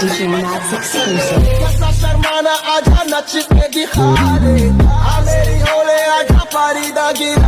DJ Max exclusive. Aja na chit me dikhale, a meri hole aja parida.